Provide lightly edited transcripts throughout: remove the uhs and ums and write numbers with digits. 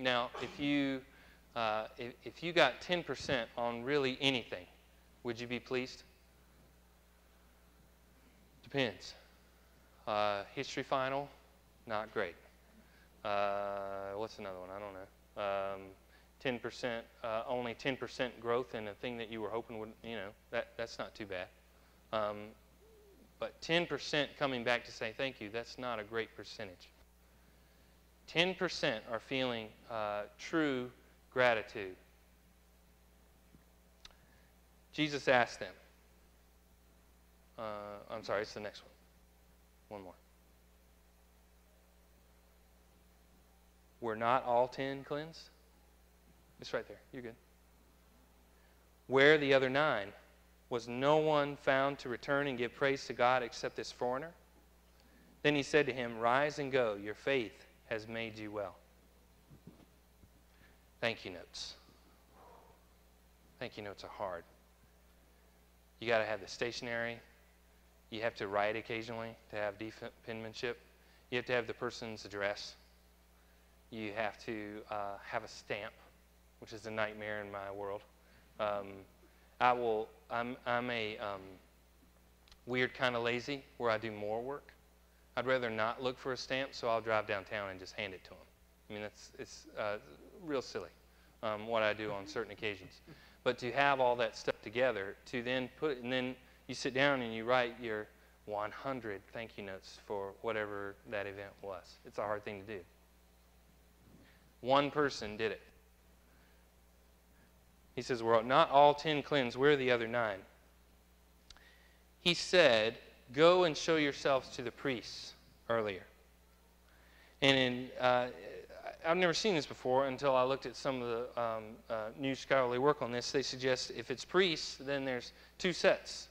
Now, if you got 10% on really anything, would you be pleased? Depends. History final, not great. What's another one? I don't know. 10%, only 10% growth in a thing that you were hoping would, you know, that's not too bad. But 10% coming back to say thank you, that's not a great percentage. 10% are feeling true gratitude. Jesus asked them. I'm sorry, it's the next one. One more. Were not all 10 cleansed? It's right there. You're good. Where the other 9? Was no one found to return and give praise to God except this foreigner? Then he said to him, Rise and go. Your faith has made you well. Thank you notes. Thank you notes are hard. You got to have the stationery. You have to write occasionally to have penmanship. You have to have the person's address. You have to have a stamp, which is a nightmare in my world. I'm a weird kind of lazy where I do more work. I'd rather not look for a stamp, so I'll drive downtown and just hand it to them. I mean, it's real silly what I do on certain occasions. But to have all that stuff together, to then put it, and then you sit down and you write your 100 thank you notes for whatever that event was. It's a hard thing to do. One person did it. He says, We're not all 10 cleansed, where are the other 9? He said, Go and show yourselves to the priests earlier. And I've never seen this before until I looked at some of the new scholarly work on this. They suggest if it's priests, then there's 2 sets.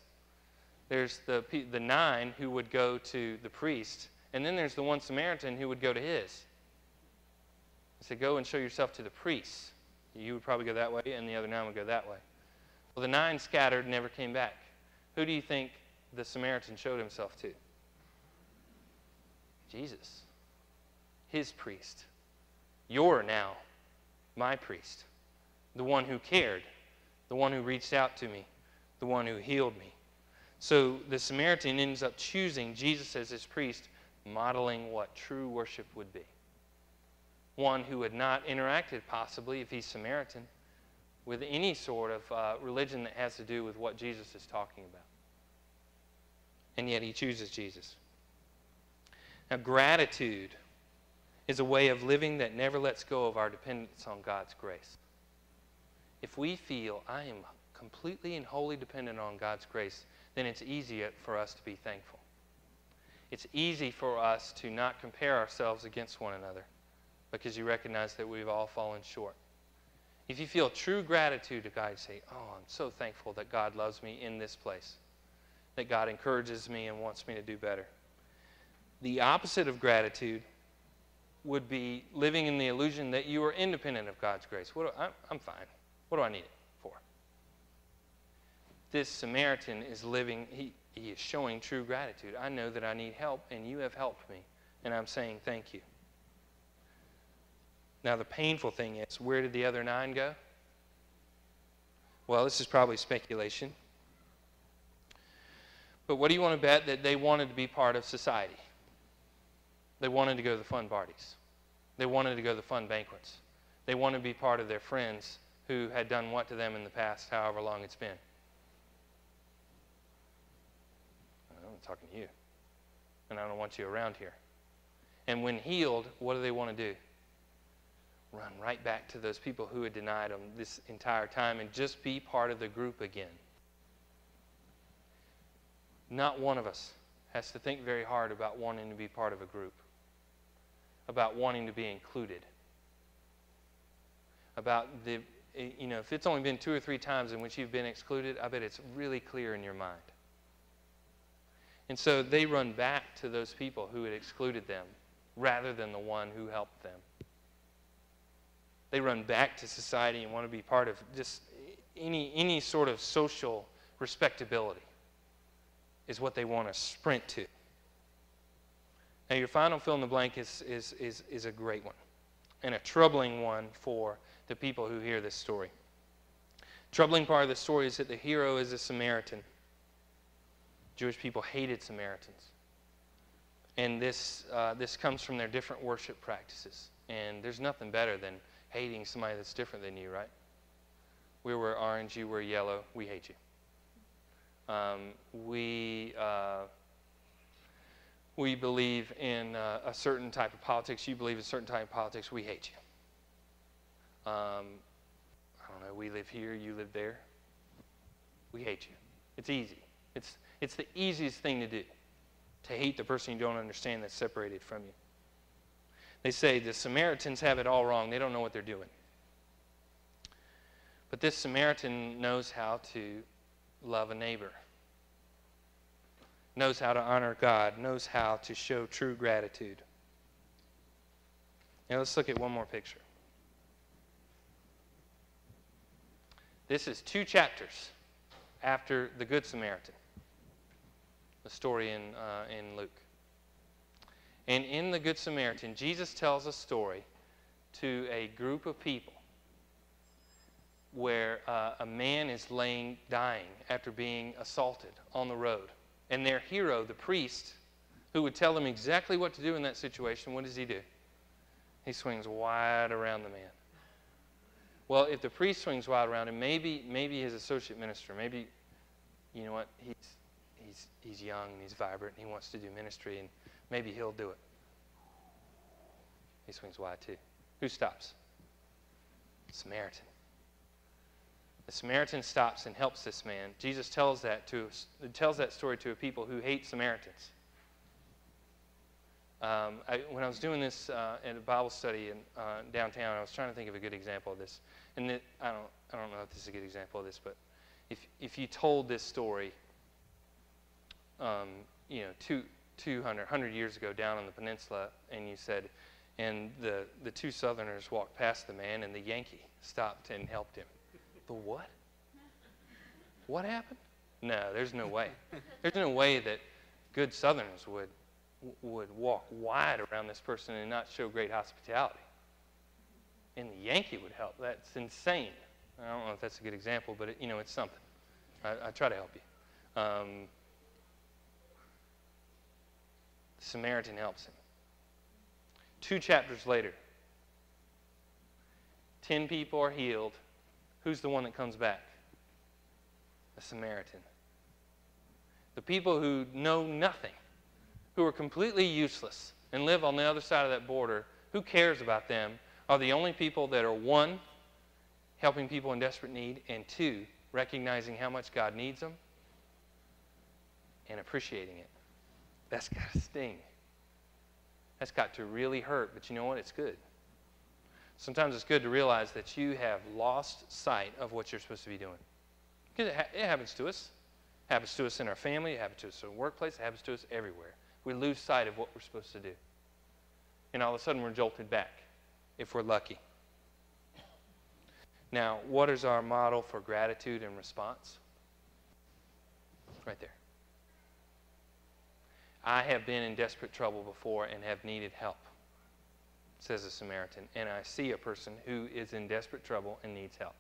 There's the 9 who would go to the priest, and then there's the one Samaritan who would go to his. He said, Go and show yourself to the priests. You would probably go that way, and the other 9 would go that way. Well, the 9 scattered and never came back. Who do you think the Samaritan showed himself to? Jesus, his priest. You're now my priest, the one who cared, the one who reached out to me, the one who healed me. So the Samaritan ends up choosing Jesus as his priest, modeling what true worship would be. One who had not interacted, possibly, if he's Samaritan, with any sort of religion that has to do with what Jesus is talking about. And yet he chooses Jesus. Now, gratitude is a way of living that never lets go of our dependence on God's grace. If we feel, I am completely and wholly dependent on God's grace, then it's easier for us to be thankful. It's easy for us to not compare ourselves against one another, because you recognize that we've all fallen short. If you feel true gratitude to God, say, oh, I'm so thankful that God loves me in this place, that God encourages me and wants me to do better. The opposite of gratitude would be living in the illusion that you are independent of God's grace. I'm fine. What do I need it for? This Samaritan is living, he is showing true gratitude. I know that I need help, and you have helped me, and I'm saying thank you. Now, the painful thing is, where did the other 9 go? Well, this is probably speculation. But what do you want to bet that they wanted to be part of society? They wanted to go to the fun parties. They wanted to go to the fun banquets. They wanted to be part of their friends who had done what to them in the past, however long it's been. I'm not talking to you. And I don't want you around here. And when healed, what do they want to do? Run right back to those people who had denied them this entire time and just be part of the group again. Not one of us has to think very hard about wanting to be part of a group, about wanting to be included, about the, you know, if it's only been 2 or 3 times in which you've been excluded, I bet it's really clear in your mind. And so they run back to those people who had excluded them rather than the one who helped them. They run back to society and want to be part of just any sort of social respectability is what they want to sprint to. Now, your final fill in the blank is a great one. and a troubling one for the people who hear this story. The troubling part of the story is that the hero is a Samaritan. Jewish people hated Samaritans. And this comes from their different worship practices. And there's nothing better than hating somebody that's different than you, right? We were orange, you were yellow, we hate you. We believe in a certain type of politics, you believe in a certain type of politics, we hate you. I don't know, we live here, you live there. We hate you. It's easy. It's the easiest thing to do, to hate the person you don't understand that's separated from you. They say the Samaritans have it all wrong. They don't know what they're doing. But this Samaritan knows how to love a neighbor, knows how to honor God, knows how to show true gratitude. Now let's look at one more picture. This is 2 chapters after the Good Samaritan, the story in Luke. And in the Good Samaritan, Jesus tells a story to a group of people where a man is dying after being assaulted on the road. And their hero, the priest, who would tell them exactly what to do in that situation, what does he do? He swings wide around the man. Well, if the priest swings wide around him, maybe his associate minister, maybe, you know what, he's young and he's vibrant and he wants to do ministry and maybe he'll do it. He swings wide too. Who stops? Samaritan. The Samaritan stops and helps this man. Jesus tells that story to a people who hate Samaritans. When I was doing this at a Bible study in downtown, I was trying to think of a good example of this. And I don't know if this is a good example of this, but if you told this story, 100 years ago down on the peninsula, and you said, and the 2 Southerners walked past the man, and the Yankee stopped and helped him. The what? What happened? No, there's no way. There's no way that good Southerners would walk wide around this person and not show great hospitality. And the Yankee would help. That's insane. I don't know if that's a good example, but it's something. I try to help you. The Samaritan helps him. 2 chapters later, 10 people are healed. Who's the one that comes back? The Samaritan. The people who know nothing, who are completely useless and live on the other side of that border, who cares about them, are the only people that are, 1, helping people in desperate need, and 2, recognizing how much God needs them and appreciating it. That's got to sting. That's got to really hurt, but you know what? It's good. Sometimes it's good to realize that you have lost sight of what you're supposed to be doing. Because it happens to us. It happens to us in our family. It happens to us in the workplace. It happens to us everywhere. We lose sight of what we're supposed to do. And all of a sudden we're jolted back, if we're lucky. Now, what is our model for gratitude and response? Right there. I have been in desperate trouble before and have needed help, says a Samaritan, and I see a person who is in desperate trouble and needs help.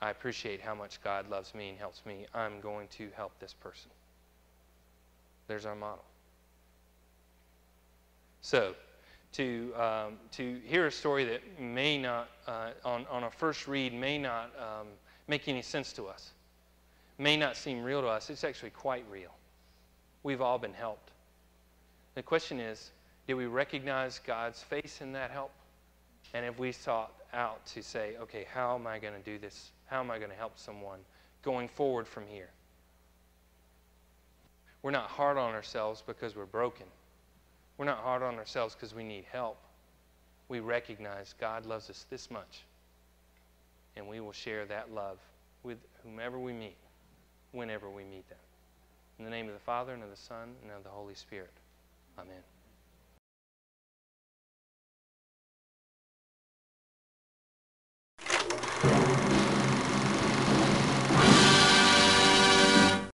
I appreciate how much God loves me and helps me. I'm going to help this person. There's our model. So, to hear a story that may not, on a first read, may not make any sense to us, may not seem real to us, it's actually quite real. We've all been helped. The question is, did we recognize God's face in that help? And have we sought out to say, okay, how am I going to do this? How am I going to help someone going forward from here? We're not hard on ourselves because we're broken. We're not hard on ourselves because we need help. We recognize God loves us this much, and we will share that love with whomever we meet, whenever we meet them. In the name of the Father, and of the Son, and of the Holy Spirit. Amen.